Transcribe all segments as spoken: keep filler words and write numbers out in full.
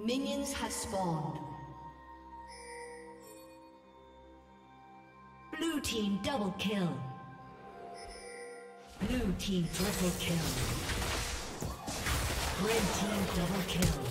Minions have spawned. Blue team double kill. Blue team triple kill. Red team double kill.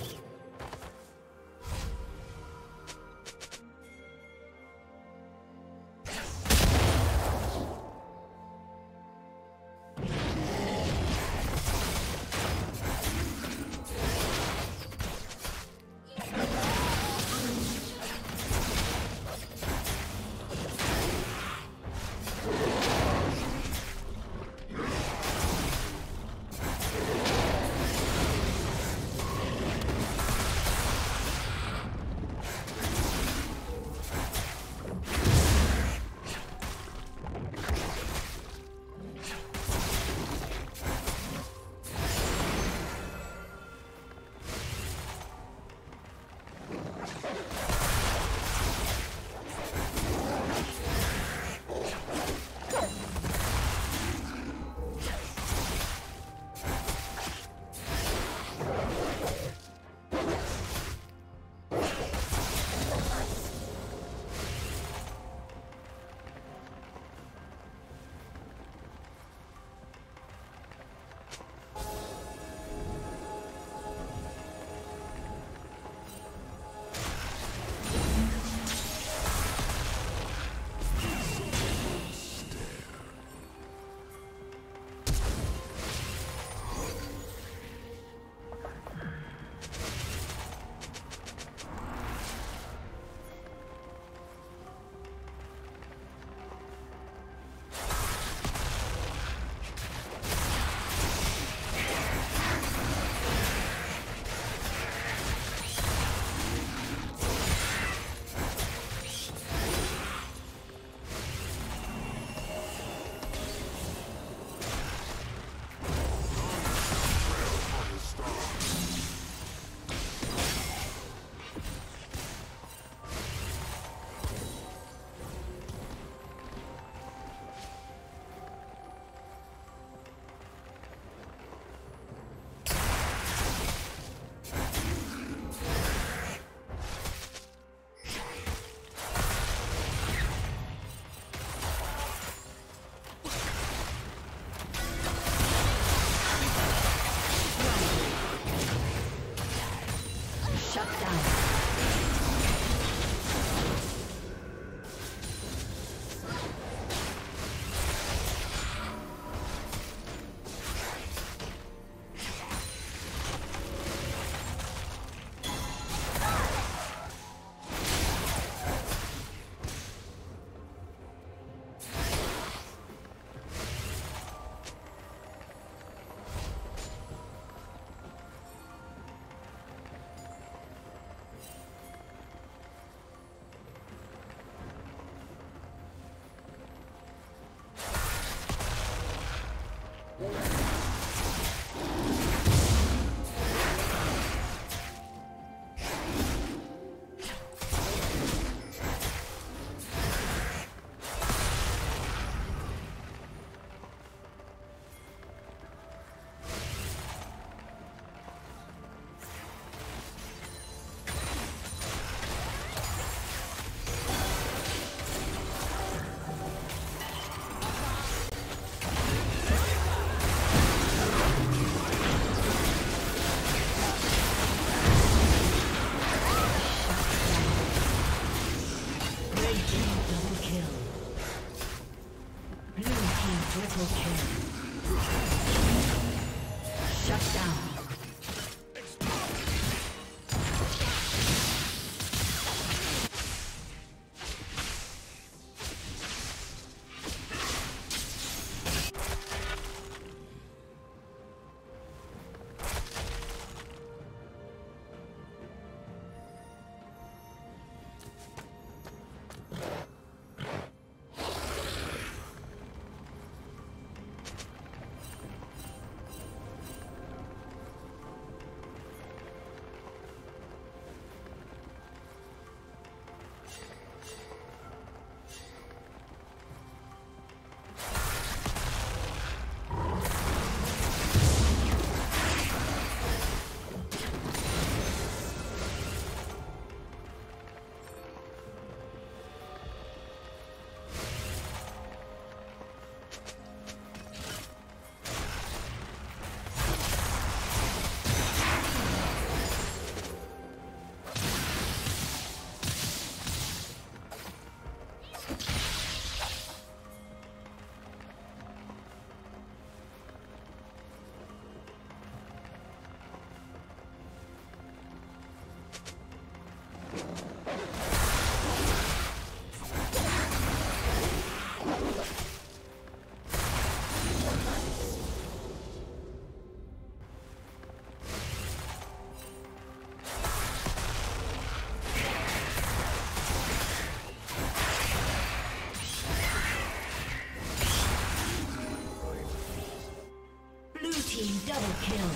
Team double kill.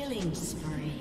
Killing spree. Killing spree.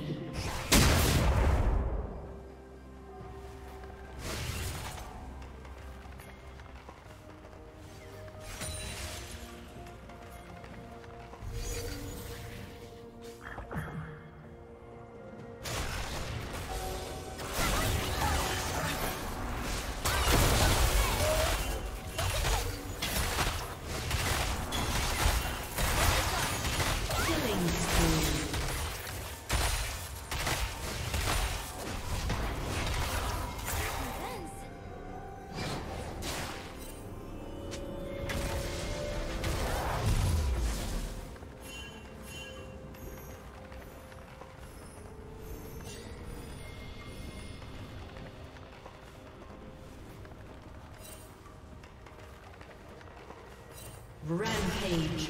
Rampage.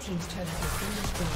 Team's turret has been destroyed.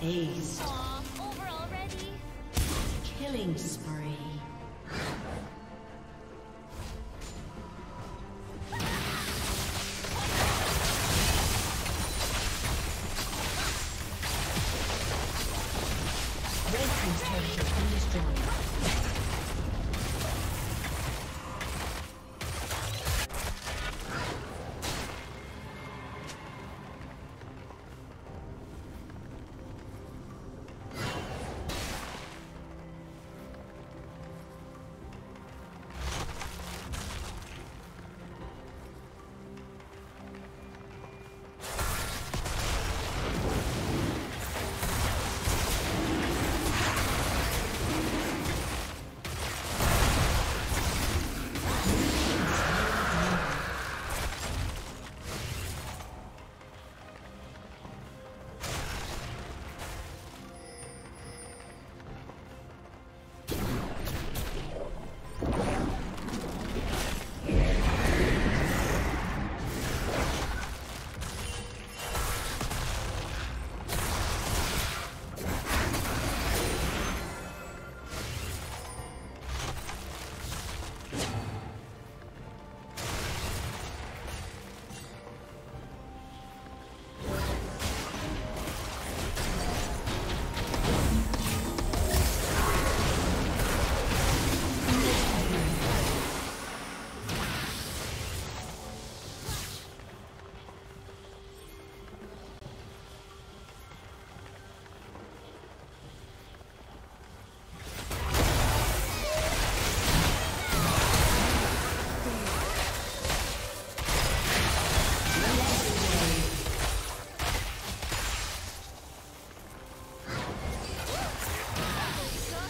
Aced. Aw, over already. Killing spree.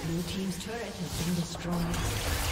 Blue team's turret has been destroyed.